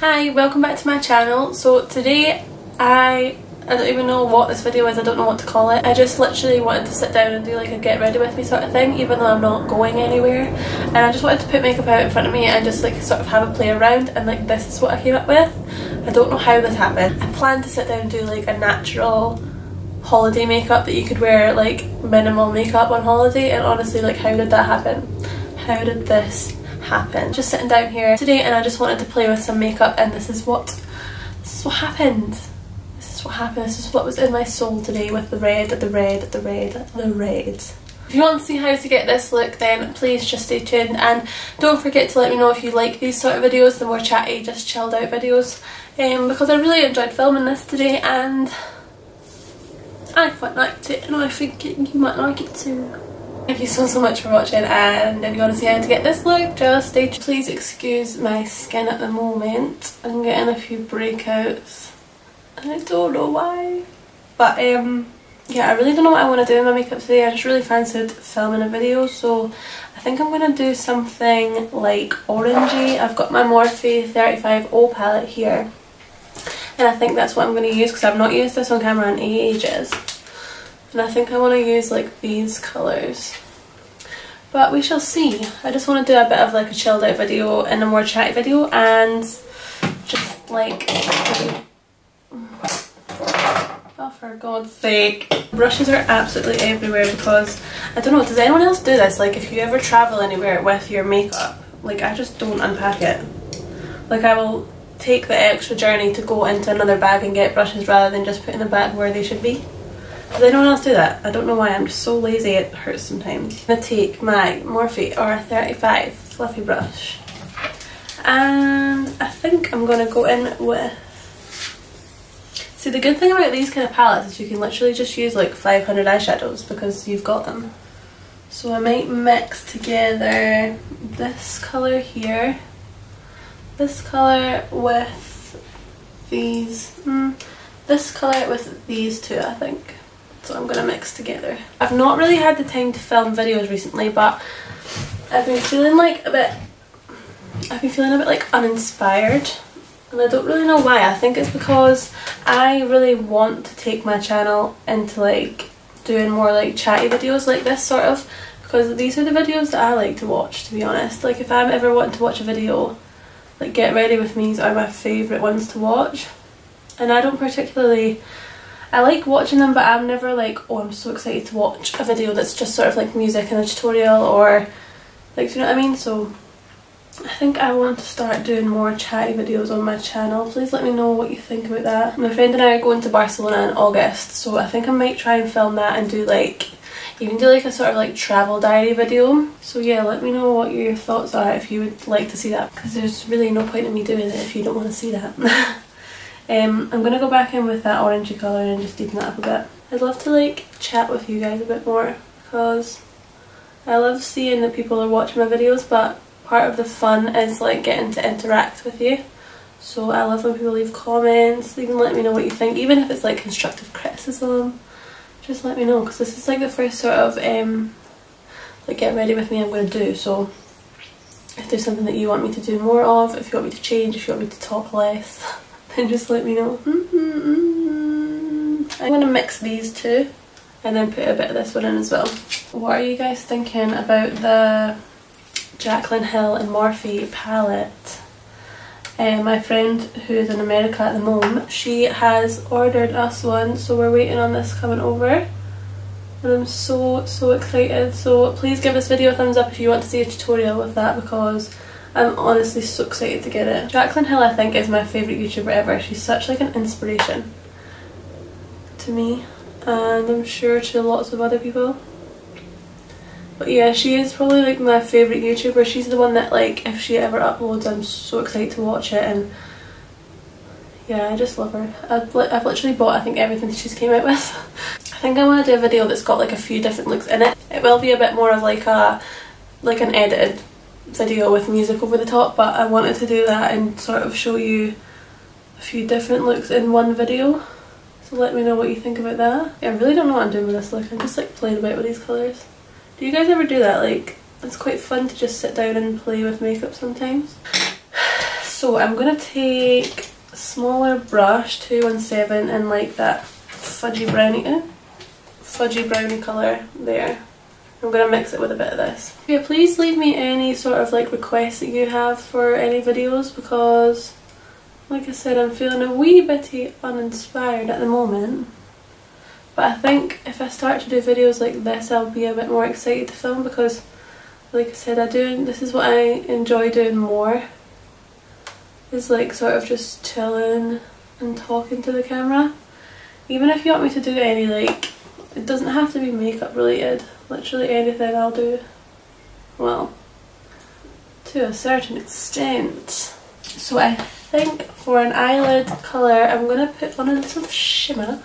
Hi, welcome back to my channel. So today I don't even know what this video is, I don't know what to call it. I just literally wanted to sit down and do like a get ready with me sort of thing, even though I'm not going anywhere. And I just wanted to put makeup out in front of me and just like sort of have a play around, and like this is what I came up with. I don't know how this happened. I planned to sit down and do like a natural holiday makeup that you could wear like minimal makeup on holiday, and honestly like how did that happen? How did this happen? Just sitting down here today and I just wanted to play with some makeup, and this is what happened. This is what happened. This is what was in my soul today with the red, the red, the red, the red. If you want to see how to get this look, then please just stay tuned, and don't forget to let me know if you like these sort of videos, the more chatty, just chilled out videos, because I really enjoyed filming this today and I quite liked it and I think you might like it too. Thank you so much for watching, and if you want to see how to get this look, just stay tuned. Please excuse my skin at the moment. I'm getting a few breakouts and I don't know why. But yeah, I really don't know what I want to do in my makeup today. I just really fancied filming a video, so I think I'm going to do something like orangey. I've got my Morphe 35O palette here and I think that's what I'm going to use because I've not used this on camera in ages. And I think I want to use like these colours, but we shall see. I just want to do a bit of like a chilled out video and a more chatty video, and just like, oh for God's sake, brushes are absolutely everywhere because I don't know, does anyone else do this? Like if you ever travel anywhere with your makeup, like I just don't unpack it. Like I will take the extra journey to go into another bag and get brushes rather than just putting them back where they should be. Does anyone else do that? I don't know why, I'm just so lazy it hurts sometimes. I'm going to take my Morphe R35 fluffy brush and I think I'm going to go in with... See, the good thing about these kind of palettes is you can literally just use like 500 eyeshadows because you've got them. So I might mix together this colour here, this colour with these, this colour with these two I think. So I'm going to mix together. I've not really had the time to film videos recently, but I've been feeling a bit like uninspired, and I don't really know why. I think it's because I really want to take my channel into like doing more like chatty videos like this sort of, because these are the videos that I like to watch, to be honest. Like if I'm ever wanting to watch a video, like get ready with me's are my favourite ones to watch, and I don't particularly... I like watching them, but I'm never like, oh I'm so excited to watch a video that's just sort of like music and a tutorial, or like, do you know what I mean? So I think I want to start doing more chatty videos on my channel. Please let me know what you think about that. My friend and I are going to Barcelona in August, so I think I might try and film that and do like, even do like a sort of like travel diary video. So yeah, let me know what your thoughts are if you would like to see that, because there's really no point in me doing it if you don't want to see that. I'm going to go back in with that orangey colour and just deepen that up a bit. I'd love to like chat with you guys a bit more because I love seeing that people are watching my videos, but part of the fun is like getting to interact with you. So I love when people leave comments, even let me know what you think, even if it's like constructive criticism, just let me know, because this is like the first sort of like get ready with me I'm going to do. So if there's something that you want me to do more of, if you want me to change, if you want me to talk less, and just let me know. I'm going to mix these two and then put a bit of this one in as well. What are you guys thinking about the Jaclyn Hill and Morphe palette? My friend who is in America at the moment, she has ordered us one, so we're waiting on this coming over and I'm so excited. So please give this video a thumbs up if you want to see a tutorial with that, because I'm honestly so excited to get it. Jaclyn Hill I think is my favourite YouTuber ever. She's such like an inspiration to me, and I'm sure to lots of other people. But yeah, she is probably like my favourite YouTuber. She's the one that like if she ever uploads I'm so excited to watch it, and yeah, I just love her. I've literally bought I think everything that she's came out with. I think I want to do a video that's got like a few different looks in it. It will be a bit more of like a like an edited video with music over the top, but I wanted to do that and sort of show you a few different looks in one video. So let me know what you think about that. Yeah, I really don't know what I'm doing with this look. I'm just like playing about with these colours. Do you guys ever do that? Like it's quite fun to just sit down and play with makeup sometimes. So I'm going to take a smaller brush, 217, and like that fudgy brownie colour there. I'm going to mix it with a bit of this. Yeah, please leave me any sort of like requests that you have for any videos, because like I said, I'm feeling a wee bitty uninspired at the moment. But I think if I start to do videos like this, I'll be a bit more excited to film, because like I said, this is what I enjoy doing more. Is like sort of just chilling and talking to the camera. Even if you want me to do any, like, it doesn't have to be makeup related. Literally anything I'll do. Well, to a certain extent. So I think for an eyelid colour, I'm going to put on a little shimmer.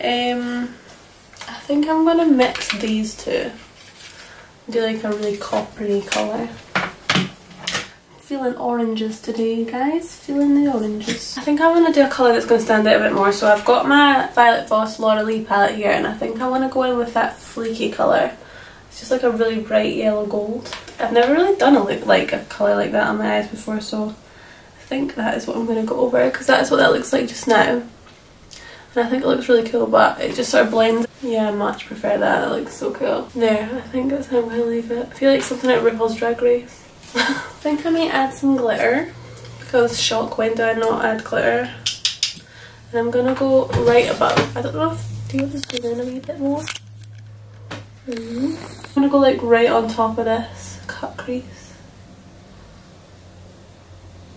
I think I'm going to mix these two. Do like a really coppery colour. Feeling oranges today, guys. Feeling the oranges. I think I want to do a colour that's going to stand out a bit more. So I've got my Violet Voss Laura Lee palette here, and I think I want to go in with that fleeky colour. It's just like a really bright yellow gold. I've never really done a look like a colour like that on my eyes before, so I think that is what I'm going to go over, because that is what that looks like just now. And I think it looks really cool, but it just sort of blends. Yeah, I much prefer that. It looks so cool. There, I think that's how I'm going to leave it. I feel like something at RuPaul's Drag Race. I think I may add some glitter, because shock, when do I not add glitter? And I'm gonna go right above. I don't know if, do you want to zoom in a wee bit more? I'm gonna go like right on top of this cut crease.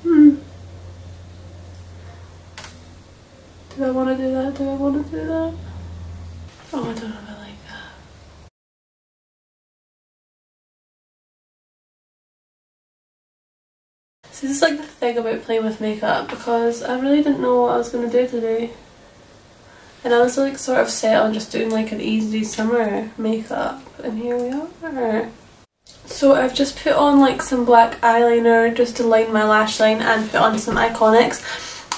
Do I want to do that? Do I want to do that? Oh, I don't know if I like. So this is like the thing about playing with makeup, because I really didn't know what I was going to do today. And I was like sort of set on just doing like an easy summer makeup, and here we are. So I've just put on like some black eyeliner just to line my lash line, and put on some Iconics.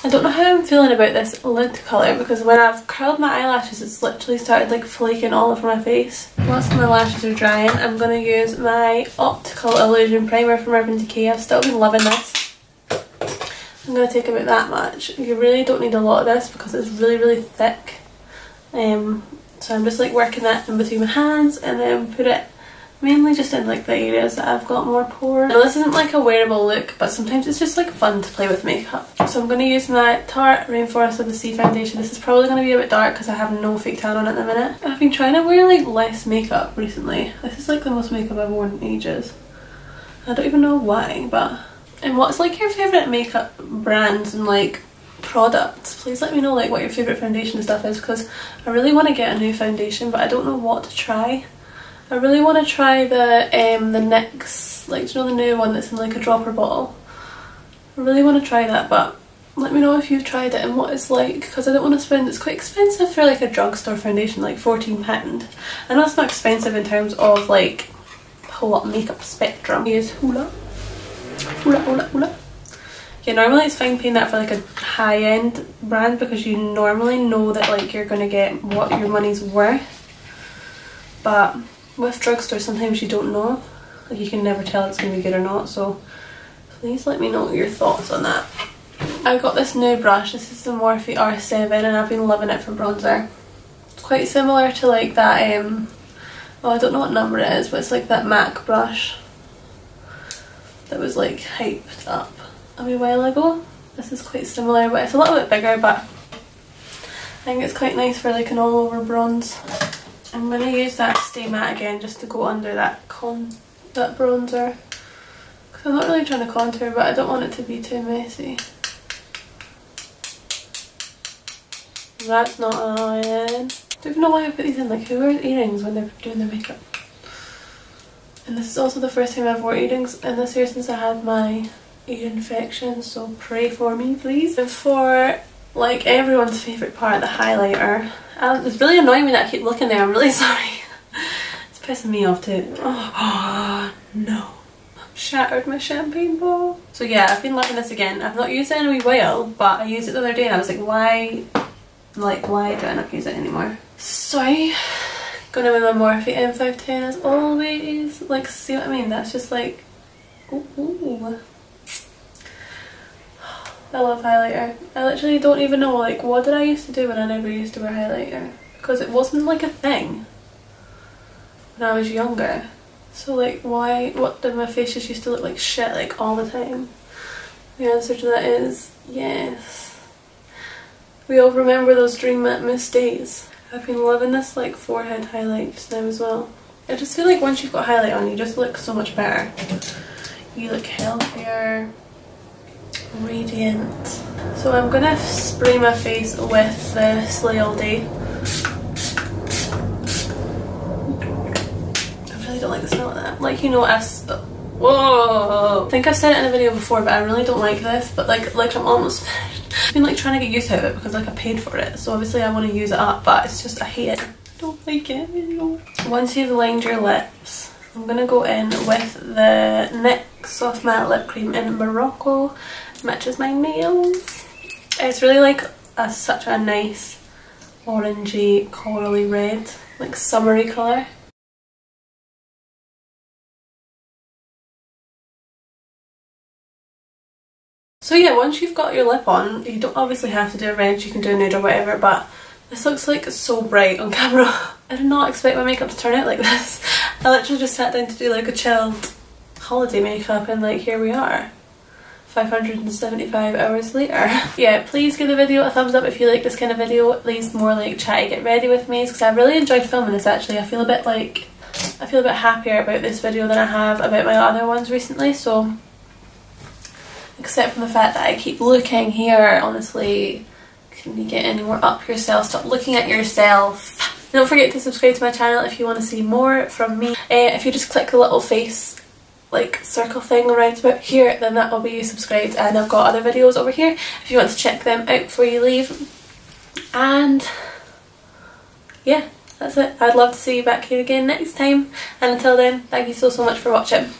I don't know how I'm feeling about this lid colour, because when I've curled my eyelashes, it's literally started like flaking all over my face. Whilst my lashes are drying, I'm going to use my Optical Illusion Primer from Urban Decay. I've still been loving this. I'm going to take about that much. You really don't need a lot of this, because it's really, really thick. So I'm just like working that in between my hands, and then put it mainly just in like the areas that I've got more pores. Now this isn't like a wearable look, but sometimes it's just like fun to play with makeup. So I'm going to use my Tarte Rainforest of the Sea foundation. This is probably going to be a bit dark, because I have no fake tan on at the minute. I've been trying to wear like less makeup recently. This is like the most makeup I've worn in ages. I don't even know why, but... And what's like your favourite makeup brands and like products? Please let me know like what your favourite foundation and stuff is, because I really want to get a new foundation, but I don't know what to try. I really want to try the NYX, like, do you know, the new one that's in like a dropper bottle? I really want to try that, but let me know if you've tried it and what it's like, because I don't want to spend, it's quite expensive for like a drugstore foundation, like £14. I know it's not expensive in terms of like the whole makeup spectrum. Here's Hoola. Hoola, Hoola, Hoola. Yeah, normally it's fine paying that for like a high-end brand, because you normally know that like you're going to get what your money's worth, but with drugstore sometimes you don't know, like you can never tell it's going to be good or not, so please let me know your thoughts on that. I got this new brush, this is the Morphe R7, and I've been loving it for bronzer. It's quite similar to like that, oh I don't know what number it is, but it's like that MAC brush that was like hyped up a wee while ago. This is quite similar, but it's a little bit bigger, but I think it's quite nice for like an all over bronze. I'm going to use that Stay Matte again just to go under that bronzer, because I'm not really trying to contour, but I don't want it to be too messy. That's not an eye-in. I don't even know why I put these in, like who wears earrings when they're doing their makeup? And this is also the first time I've worn earrings in this year since I had my ear infection, so pray for me please. And for like everyone's favourite part, the highlighter. It's really annoying me that I keep looking there, I'm really sorry. It's pissing me off too. Oh no. I've shattered my champagne bottle. So yeah, I've been loving this again. I've not used it in a wee while, but I used it the other day and I was like, why do I not use it anymore? So, going with my Morphe M510 as always. Like, see what I mean? That's just like, ooh. I love highlighter. I literally don't even know, like, what did I used to do when I never used to wear highlighter? Because it wasn't like a thing when I was younger. So like, why, what did my face just used to look like shit like all the time? The answer to that is yes. We all remember those dream matte mist days. I've been loving this like forehead highlight just now as well. I just feel like once you've got highlight on, you just look so much better. You look healthier, radiant. So I'm gonna spray my face with the Slay All Day. I really don't like the smell of that. Like, you know, whoa! I think I've said it in a video before, but I really don't like this. But like I'm almost finished. I've been like trying to get used to it because like I paid for it, so obviously I want to use it up. But it's just, I hate it. I don't like it. Once you've lined your lips, I'm gonna go in with the NYX Soft Matte Lip Cream in Morocco. Matches my nails. It's really like such a nice orangey, corally red, like summery color. So yeah, once you've got your lip on, you don't obviously have to do a red, you can do a nude or whatever, but this looks like so bright on camera. I did not expect my makeup to turn out like this. I literally just sat down to do like a chilled holiday makeup and like here we are, 575 hours later. Yeah, please give the video a thumbs up if you like this kind of video. These more like chatty get ready with me's, because I really enjoyed filming this actually. I feel a bit happier about this video than I have about my other ones recently, so. Except for the fact that I keep looking here. Honestly, can you get any more up yourself? Stop looking at yourself. Don't forget to subscribe to my channel if you want to see more from me. If you just click the little face like circle thing around about here, then that will be you subscribed, and I've got other videos over here if you want to check them out before you leave. And yeah, that's it. I'd love to see you back here again next time, and until then, thank you so much for watching.